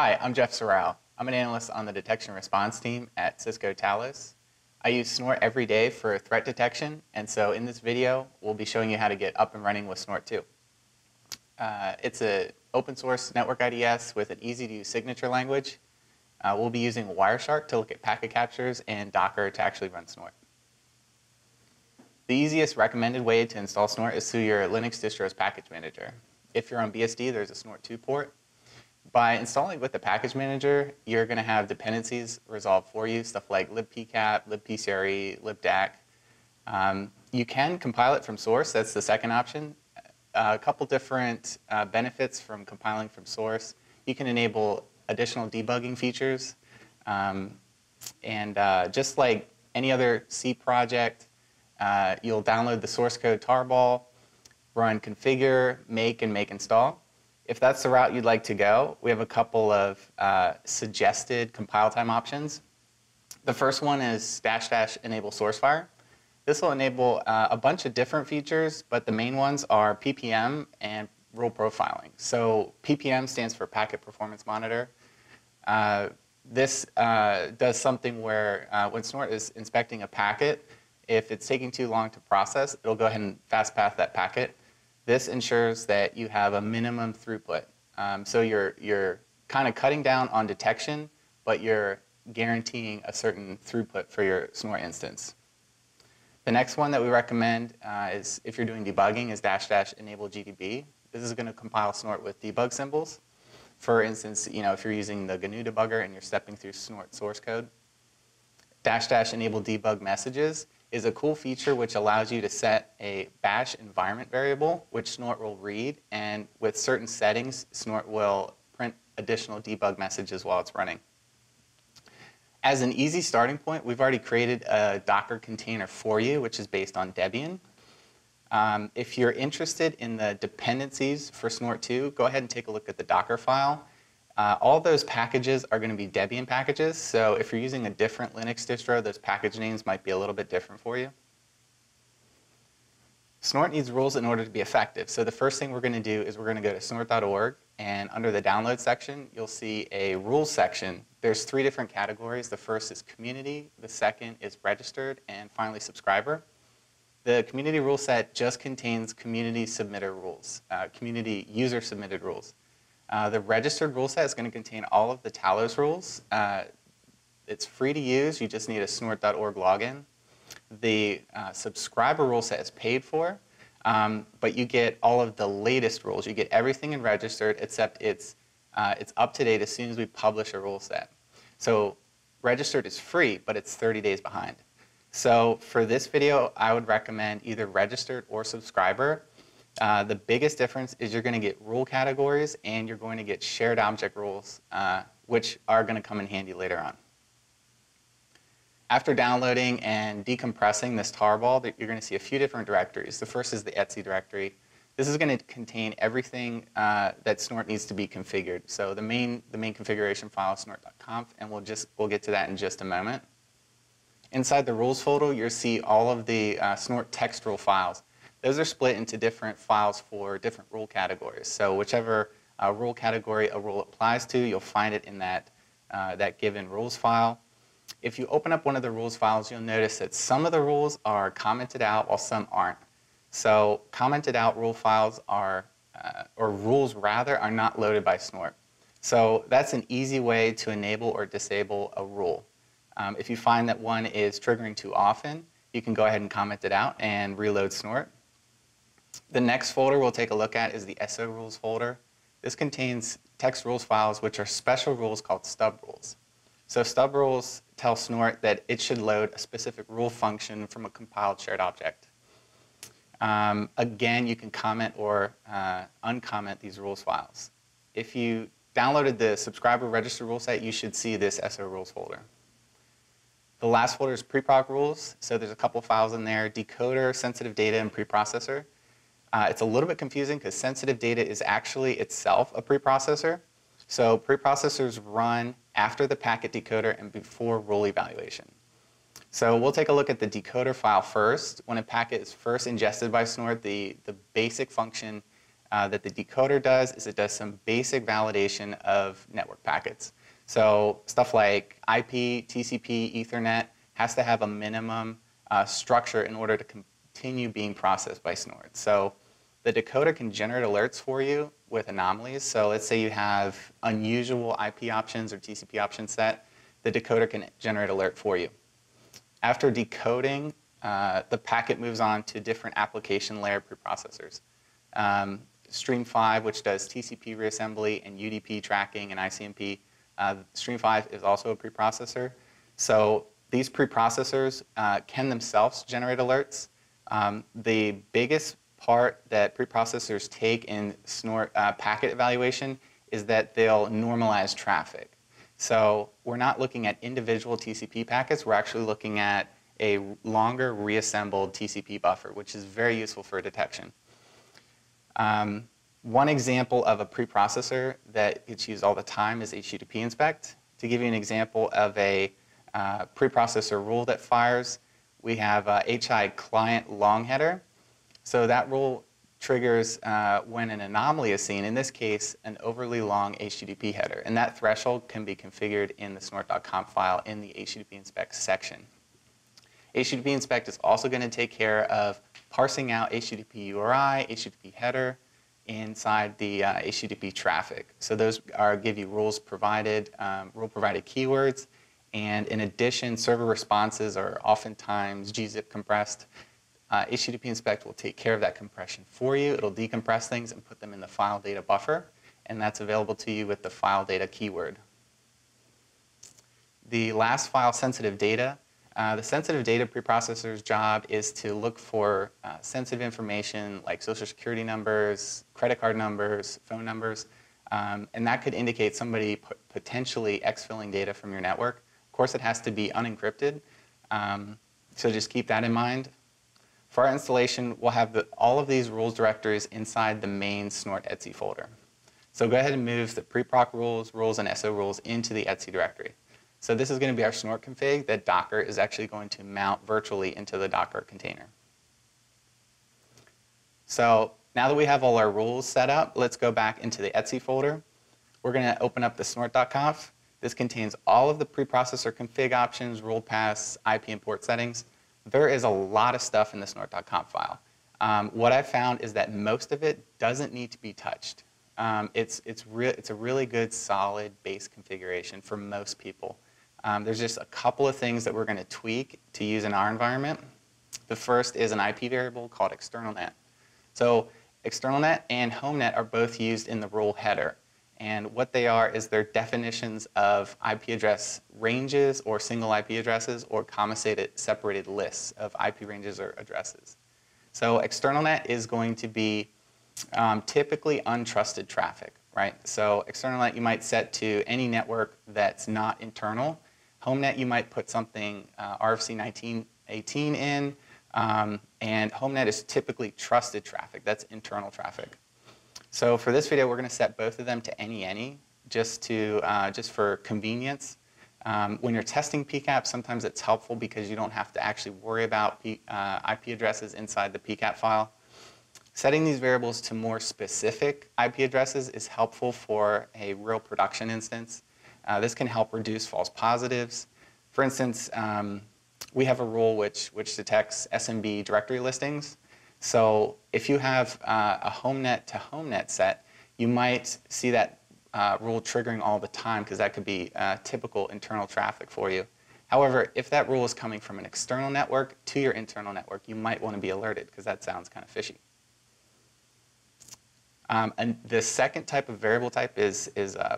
Hi, I'm Jeff Sorrell. I'm an analyst on the detection response team at Cisco Talos. I use Snort every day for threat detection, and so in this video, we'll be showing you how to get up and running with Snort 2. It's an open source network IDS with an easy-to-use signature language. We'll be using Wireshark to look at packet captures and Docker to actually run Snort. The easiest recommended way to install Snort is through your Linux distro's package manager. If you're on BSD, there's a Snort 2 port. By installing with the package manager, you're going to have dependencies resolved for you, stuff like libpcap, libpcre, libdaq. You can compile it from source. That's the second option. A couple different benefits from compiling from source. You can enable additional debugging features. Just like any other C project, you'll download the source code tarball, run configure, make, and make install. If that's the route you'd like to go, we have a couple of suggested compile time options. The first one is --enable source fire. This will enable a bunch of different features, but the main ones are PPM and rule profiling. So PPM stands for Packet Performance Monitor. This does something where when Snort is inspecting a packet, if it's taking too long to process, it'll go ahead and fast path that packet. This ensures that you have a minimum throughput. So you're kind of cutting down on detection, but you're guaranteeing a certain throughput for your Snort instance. The next one that we recommend is, if you're doing debugging, is --enable GDB. This is going to compile Snort with debug symbols. For instance, if you're using the GNU debugger and you're stepping through Snort source code. --enable debug messages is a cool feature which allows you to set a bash environment variable, which Snort will read, and with certain settings, Snort will print additional debug messages while it's running. As an easy starting point, we've already created a Docker container for you, which is based on Debian. If you're interested in the dependencies for Snort 2, go ahead and take a look at the Docker file. All those packages are going to be Debian packages, so if you're using a different Linux distro, those package names might be a little bit different for you. Snort needs rules in order to be effective, so the first thing we're going to do is we're going to go to snort.org, and under the download section, you'll see a rules section. There's three different categories. The first is community, the second is registered, and finally subscriber. The community rule set just contains community submitter rules, community user submitted rules. The registered rule set is going to contain all of the Talos rules. It's free to use. You just need a snort.org login. The subscriber rule set is paid for, but you get all of the latest rules. You get everything in registered, except it's up to date as soon as we publish a rule set. So registered is free, but it's 30 days behind. So for this video, I would recommend either registered or subscriber. The biggest difference is you're going to get rule categories and you're going to get shared object rules, which are going to come in handy later on. After downloading and decompressing this tarball, you're going to see a few different directories. The first is the etc directory. This is going to contain everything that Snort needs to be configured. So the main configuration file is snort.conf, and we'll get to that in just a moment. Inside the rules folder, you'll see all of the Snort text rule files. Those are split into different files for different rule categories. So whichever rule category a rule applies to, you'll find it in that given rules file. If you open up one of the rules files, you'll notice that some of the rules are commented out while some aren't. So commented out rule files are, or rules rather, are not loaded by Snort. So that's an easy way to enable or disable a rule. If you find that one is triggering too often, you can go ahead and comment it out and reload Snort. The next folder we'll take a look at is the SO rules folder. This contains text rules files, which are special rules called stub rules. So stub rules tell Snort that it should load a specific rule function from a compiled shared object. Again, you can comment or uncomment these rules files. If you downloaded the subscriber register rule set, you should see this SO rules folder. The last folder is preproc rules. So there's a couple files in there, decoder, sensitive data, and preprocessor. It's a little bit confusing because sensitive data is actually itself a preprocessor. So preprocessors run after the packet decoder and before rule evaluation. So we'll take a look at the decoder file first. When a packet is first ingested by Snort, the basic function that the decoder does is it does some basic validation of network packets. So stuff like IP, TCP, Ethernet has to have a minimum structure in order to continue being processed by Snort. So the decoder can generate alerts for you with anomalies. So let's say you have unusual IP options or TCP option set. The decoder can generate alert for you. After decoding, the packet moves on to different application layer preprocessors. Stream 5, which does TCP reassembly and UDP tracking and ICMP. Stream 5 is also a preprocessor. So these preprocessors can themselves generate alerts. The biggest part that preprocessors take in Snort packet evaluation is that they'll normalize traffic. So we're not looking at individual TCP packets. We're actually looking at a longer reassembled TCP buffer, which is very useful for detection. One example of a preprocessor that gets used all the time is HTTP inspect. To give you an example of a preprocessor rule that fires, we have HI client long header. So that rule triggers when an anomaly is seen, in this case, an overly long HTTP header. And that threshold can be configured in the snort.com file in the HTTP inspect section. HTTP inspect is also going to take care of parsing out HTTP URI, HTTP header inside the HTTP traffic. So those are give you rule provided keywords. And in addition, server responses are oftentimes gzip compressed. HTTP inspect will take care of that compression for you. It'll decompress things and put them in the file data buffer, and that's available to you with the file data keyword. The last file, sensitive data. The sensitive data preprocessor's job is to look for sensitive information like social security numbers, credit card numbers, phone numbers, and that could indicate somebody potentially exfilling data from your network. Of course, it has to be unencrypted, so just keep that in mind. For our installation, we'll have all of these rules directories inside the main Snort Etsy folder. So go ahead and move the preproc rules, and SO rules into the Etsy directory. So this is going to be our Snort config that Docker is actually going to mount virtually into the Docker container. So now that we have all our rules set up, let's go back into the Etsy folder. We're going to open up the snort.conf. This contains all of the preprocessor config options, rule paths, IP and port settings. There is a lot of stuff in the snort.conf file. What I found is that most of it doesn't need to be touched. It's a really good, solid base configuration for most people. There's just a couple of things that we're going to tweak to use in our environment. The first is an IP variable called externalnet. So externalnet and homenet are both used in the rule header. And what they are is they're definitions of IP address ranges or single IP addresses or comma-separated lists of IP ranges or addresses. So externalnet is going to be typically untrusted traffic, right? So externalnet you might set to any network that's not internal. Homenet you might put something RFC 1918 in, and homenet is typically trusted traffic. That's internal traffic. So for this video, we're going to set both of them to any, just for convenience. When you're testing PCAP, sometimes it's helpful because you don't have to actually worry about IP addresses inside the PCAP file. Setting these variables to more specific IP addresses is helpful for a real production instance. This can help reduce false positives. For instance, we have a rule which detects SMB directory listings. So if you have a homenet to homenet set, you might see that rule triggering all the time because that could be typical internal traffic for you. However, if that rule is coming from an external network to your internal network, you might want to be alerted because that sounds kind of fishy. And the second type of variable type is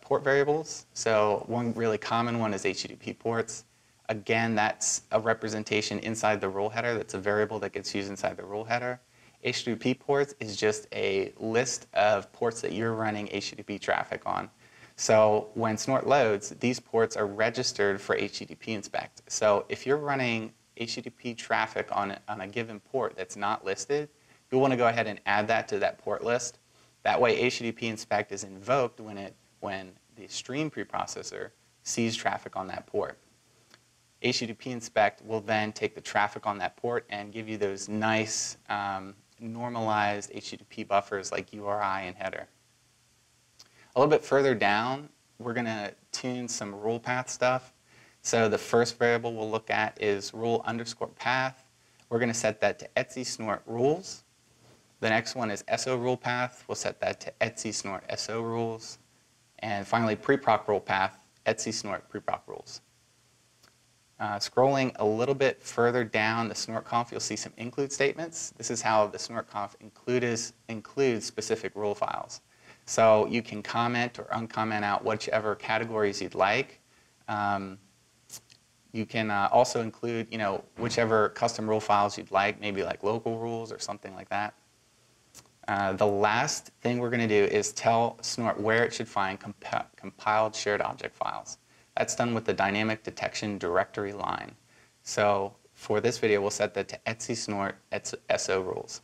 port variables. So one really common one is HTTP ports. Again, that's a representation inside the rule header. That's a variable that gets used inside the rule header. HTTP ports is just a list of ports that you're running HTTP traffic on. So when Snort loads, these ports are registered for HTTP inspect. So if you're running HTTP traffic on a given port that's not listed, you'll want to go ahead and add that to that port list. That way, HTTP inspect is invoked when the stream preprocessor sees traffic on that port. HTTP inspect will then take the traffic on that port and give you those nice normalized HTTP buffers like URI and header. A little bit further down, we're going to tune some rule path stuff. So the first variable we'll look at is rule underscore path. We're going to set that to etsy snort rules. The next one is SO rule path. We'll set that to etsy snort SO rules. And finally, preproc rule path, etsy snort preproc rules. Scrolling a little bit further down the snort conf, you'll see some include statements. This is how the snort conf includes specific rule files. So you can comment or uncomment out whichever categories you'd like. You can also include, whichever custom rule files you'd like, maybe like local rules or something like that. The last thing we're going to do is tell Snort where it should find compiled shared object files. That's done with the dynamic detection directory line. So for this video, we'll set that to etsy snort SO rules.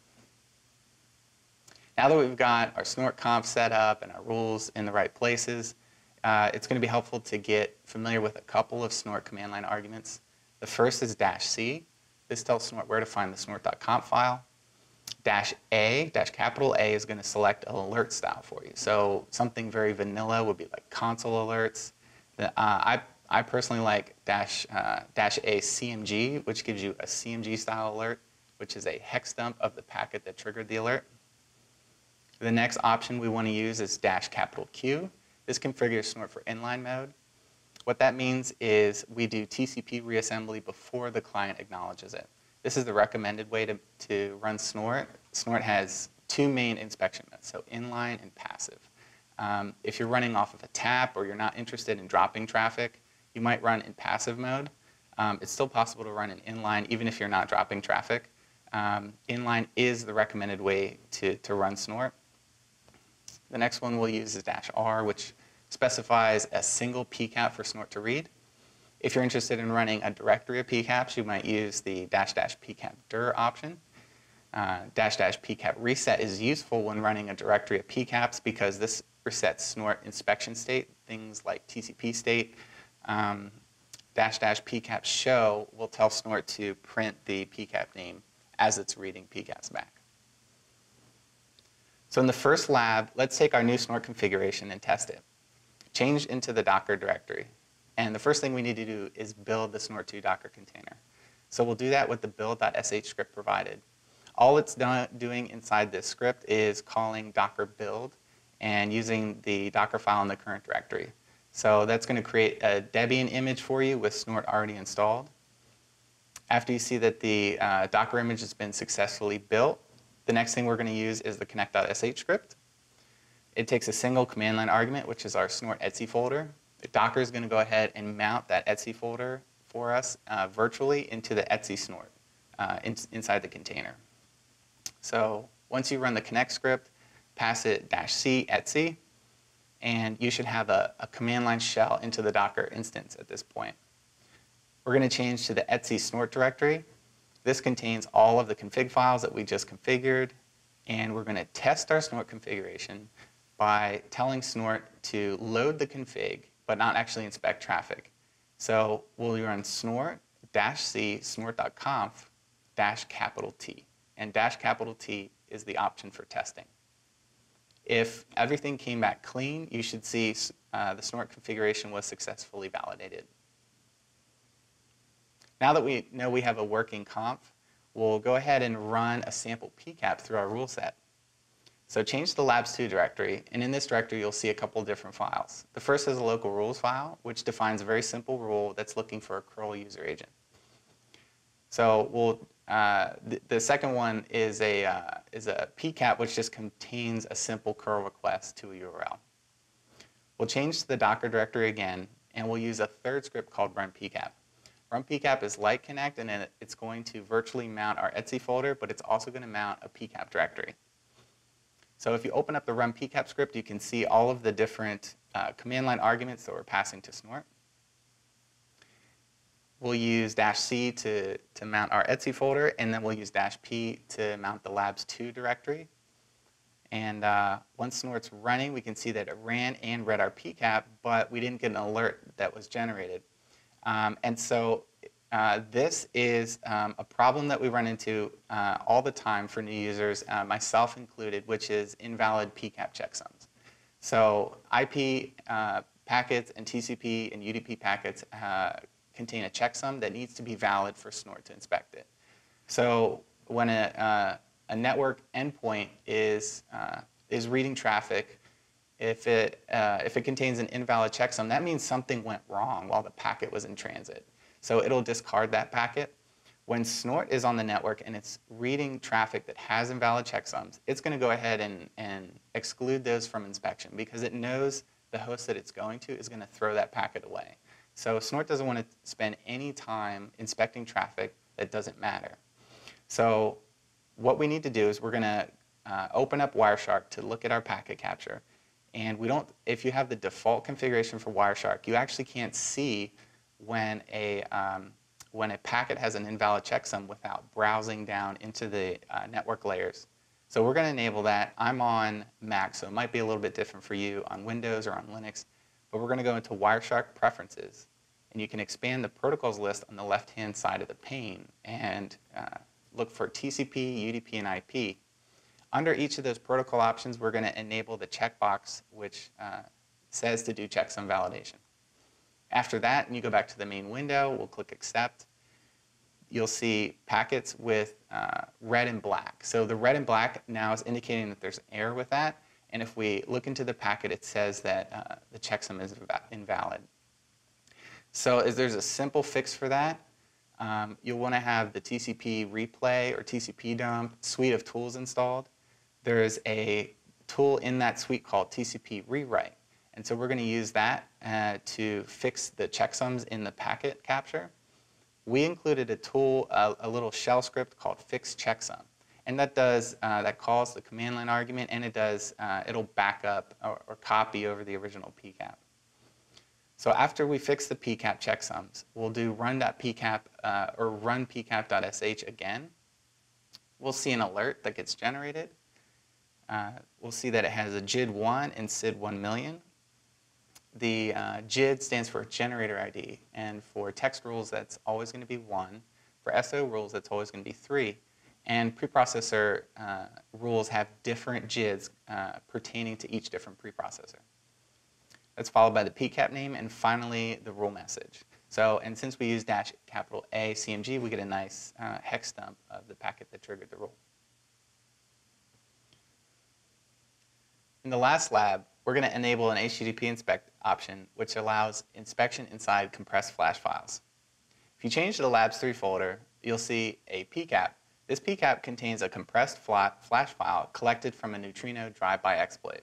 Now that we've got our Snort conf set up and our rules in the right places, it's going to be helpful to get familiar with a couple of Snort command line arguments. The first is -c. This tells Snort where to find the snort.conf file. -a, -A is going to select an alert style for you. So something very vanilla would be like console alerts. I personally like -A CMG, which gives you a CMG style alert, which is a hex dump of the packet that triggered the alert. The next option we want to use is -Q. This configures Snort for inline mode. What that means is we do TCP reassembly before the client acknowledges it. This is the recommended way to run Snort. Snort has two main inspection modes, so inline and passive. If you're running off of a tap or you're not interested in dropping traffic, you might run in passive mode. It's still possible to run in inline even if you're not dropping traffic. Inline is the recommended way to run Snort. The next one we'll use is -R, which specifies a single PCAP for Snort to read. If you're interested in running a directory of PCAPs, you might use the -PCAP dir option. -PCAP reset is useful when running a directory of PCAPs because this resets Snort inspection state, things like TCP state. -PCAP show will tell Snort to print the PCAP name as it's reading PCAPs back. So in the first lab, let's take our new Snort configuration and test it. Change into the Docker directory. And the first thing we need to do is build the Snort 2 Docker container. So we'll do that with the build.sh script provided. All it's doing inside this script is calling docker build and using the Docker file in the current directory. So that's going to create a Debian image for you with Snort already installed. After you see that the Docker image has been successfully built, the next thing we're going to use is the connect.sh script. It takes a single command line argument, which is our Snort etsy folder. Docker is going to go ahead and mount that etsy folder for us virtually into the etsy snort inside the container. So once you run the connect script, pass it -c etsy, and you should have a command line shell into the Docker instance at this point. We're going to change to the etsy snort directory. This contains all of the config files that we just configured, and we're going to test our snort configuration by telling Snort to load the config but not actually inspect traffic. So we'll run snort -c snort.conf -T, and -T is the option for testing. If everything came back clean, you should see the Snort configuration was successfully validated. Now that we know we have a working conf, we'll go ahead and run a sample PCAP through our rule set. So change the labs2 directory, and in this directory you'll see a couple different files. The first is a local rules file, which defines a very simple rule that's looking for a curl user agent. So we'll, the second one is a PCAP, which just contains a simple curl request to a URL. We'll change to the Docker directory again, and we'll use a third script called run PCAP. Run PCAP is like connect, and it's going to virtually mount our etsy folder, but it's also going to mount a PCAP directory. So if you open up the run PCAP script, you can see all of the different command line arguments that we're passing to Snort. We'll use -c to mount our etsy folder, and then we'll use -p to mount the labs2 directory. And once Snort's running, we can see that it ran and read our PCAP, but we didn't get an alert that was generated. And so This is a problem that we run into all the time for new users, myself included, which is invalid PCAP checksums. So IP packets and TCP and UDP packets contain a checksum that needs to be valid for Snort to inspect it. So when a network endpoint is reading traffic, if it contains an invalid checksum, that means something went wrong while the packet was in transit. So it'll discard that packet. When Snort is on the network and it's reading traffic that has invalid checksums, it's going to go ahead and exclude those from inspection because it knows the host that it's going to is going to throw that packet away. So Snort doesn't want to spend any time inspecting traffic that doesn't matter. So what we need to do is we're going to open up Wireshark to look at our packet capture. And we don't, if you have the default configuration for Wireshark, you actually can't see when a packet has an invalid checksum without browsing down into the network layers. So we're going to enable that. I'm on Mac, so it might be a little bit different for you on Windows or on Linux. But we're going to go into Wireshark Preferences. And you can expand the protocols list on the left-hand side of the pane and look for TCP, UDP, and IP. Under each of those protocol options, we're going to enable the checkbox which says to do checksum validation. After that, and you go back to the main window, we'll click Accept. You'll see packets with red and black. So the red and black now is indicating that there's an error with that. And if we look into the packet, it says that the checksum is invalid. So there's a simple fix for that. You'll want to have the TCP replay or TCP dump suite of tools installed. There is a tool in that suite called TCP rewrite. And so we're going to use that to fix the checksums in the packet capture. We included a tool, a little shell script called fix checksum. And that does, that calls the command line argument and it does, it'll back up or copy over the original PCAP. So after we fix the PCAP checksums, we'll do run.pcap or run pcap.sh again. We'll see an alert that gets generated. We'll see that it has a JID1 and SID1,000,000. The JID stands for generator ID, and for text rules, that's always going to be 1. For SO rules, that's always going to be 3. And preprocessor rules have different JIDs pertaining to each different preprocessor. That's followed by the PCAP name, and finally the rule message. So, and since we use -A CMG, we get a nice hex dump of the packet that triggered the rule. In the last lab, we're going to enable an HTTP inspect option, which allows inspection inside compressed flash files. If you change to the Labs 3 folder, you'll see a PCAP. This PCAP contains a compressed flash file collected from a neutrino drive-by exploit.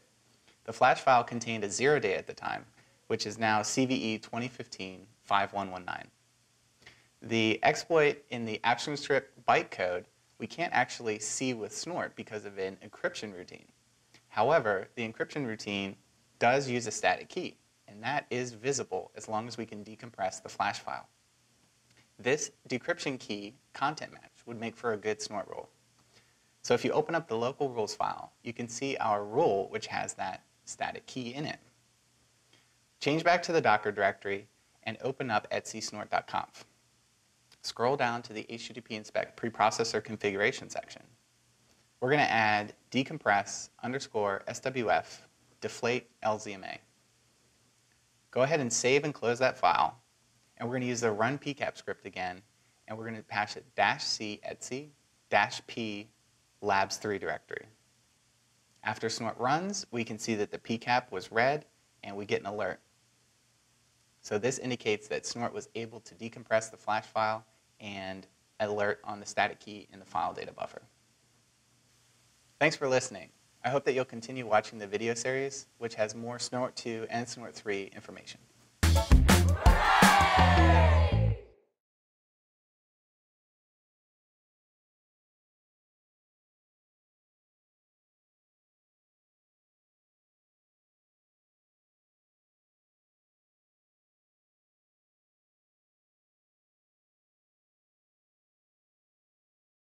The flash file contained a 0-day at the time, which is now CVE-2015-5119. The exploit in the ActionScript bytecode we can't actually see with Snort because of an encryption routine. However, the encryption routine does use a static key, and that is visible as long as we can decompress the flash file. This decryption key content match would make for a good Snort rule. So if you open up the local rules file, you can see our rule, which has that static key in it. Change back to the Docker directory and open up etsysnort.conf. Scroll down to the HTTP inspect preprocessor configuration section. We're going to add decompress_SWF deflate lzma. Go ahead and save and close that file. And we're going to use the run pcap script again. And we're going to pass it -c etsy -p labs 3 directory. After Snort runs, we can see that the PCAP was read and we get an alert. So this indicates that Snort was able to decompress the flash file and alert on the static key in the file data buffer. Thanks for listening. I hope that you'll continue watching the video series, which has more Snort 2 and Snort 3 information.